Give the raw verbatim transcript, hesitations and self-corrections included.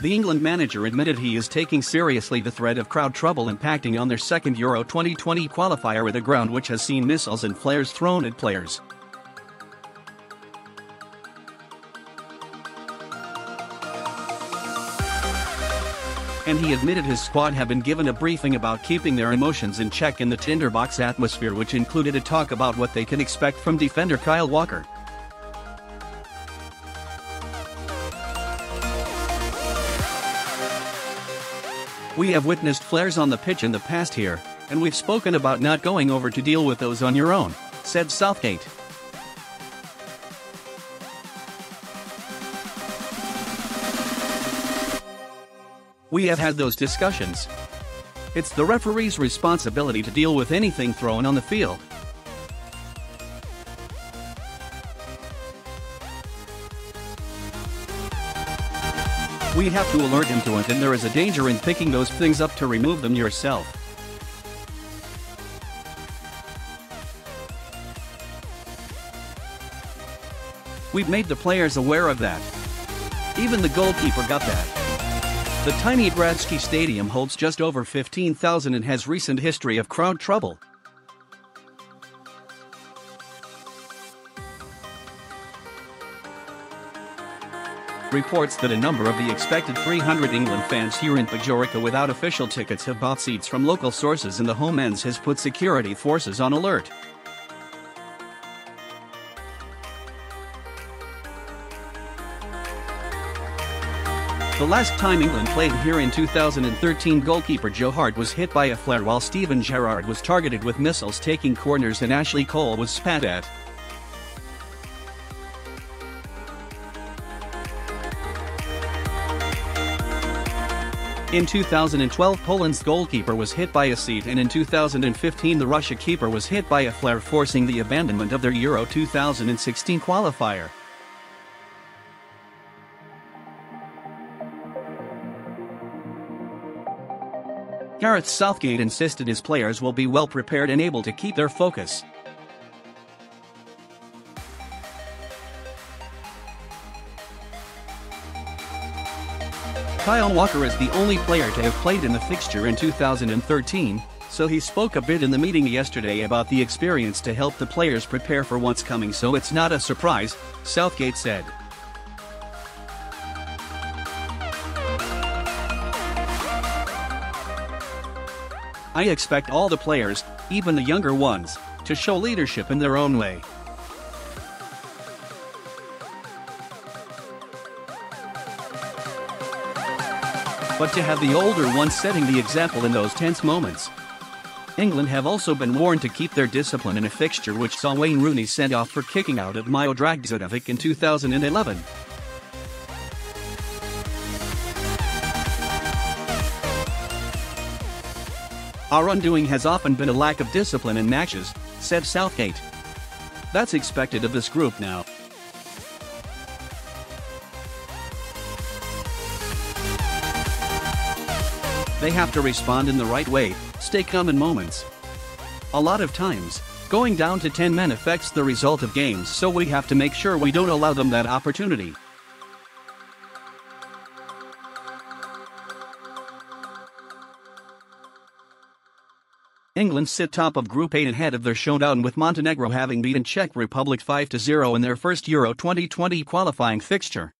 The England manager admitted he is taking seriously the threat of crowd trouble impacting on their second Euro twenty twenty qualifier at a ground which has seen missiles and flares thrown at players. And he admitted his squad have been given a briefing about keeping their emotions in check in the tinderbox atmosphere, which included a talk about what they can expect from defender Kyle Walker. We have witnessed flares on the pitch in the past here, and we've spoken about not going over to deal with those on your own, said Southgate. We have had those discussions. It's the referee's responsibility to deal with anything thrown on the field. We have to alert him to it, and there is a danger in picking those things up to remove them yourself. We've made the players aware of that. Even the goalkeeper got that. The tiny Gradski Stadium holds just over fifteen thousand and has recent history of crowd trouble. Reports that a number of the expected three hundred England fans here in Podgorica without official tickets have bought seats from local sources, and the home ends has put security forces on alert. The last time England played here in two thousand thirteen, goalkeeper Joe Hart was hit by a flare while Steven Gerrard was targeted with missiles taking corners and Ashley Cole was spat at. In two thousand twelve, Poland's goalkeeper was hit by a seat, and in two thousand fifteen the Russia keeper was hit by a flare, forcing the abandonment of their Euro two thousand sixteen qualifier. Gareth Southgate insisted his players will be well prepared and able to keep their focus. Kyle Walker is the only player to have played in the fixture in two thousand thirteen, so he spoke a bit in the meeting yesterday about the experience to help the players prepare for what's coming, so it's not a surprise, Southgate said. I expect all the players, even the younger ones, to show leadership in their own way. But to have the older ones setting the example in those tense moments. England have also been warned to keep their discipline in a fixture which saw Wayne Rooney sent off for kicking out at Mio Dragicevic in two thousand eleven. Our undoing has often been a lack of discipline in matches, said Southgate. That's expected of this group now. They have to respond in the right way, stay calm in moments. A lot of times, going down to ten men affects the result of games, so we have to make sure we don't allow them that opportunity. England sit top of Group A and ahead of their showdown with Montenegro, having beaten Czech Republic five to zero in their first Euro twenty twenty qualifying fixture.